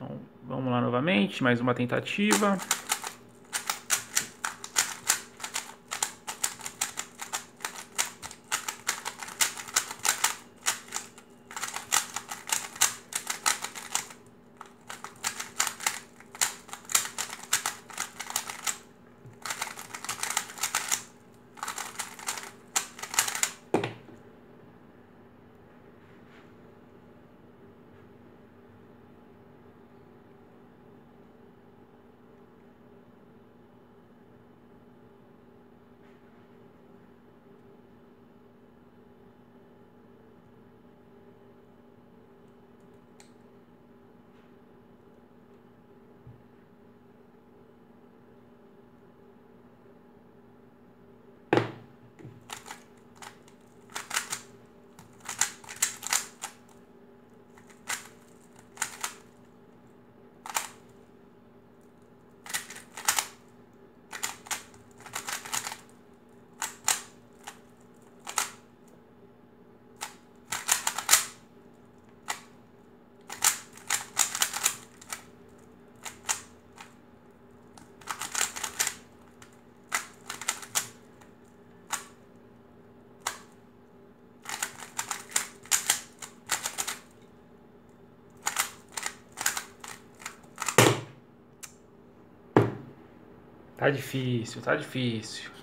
Então, vamos lá novamente, mais uma tentativa. Tá difícil, tá difícil.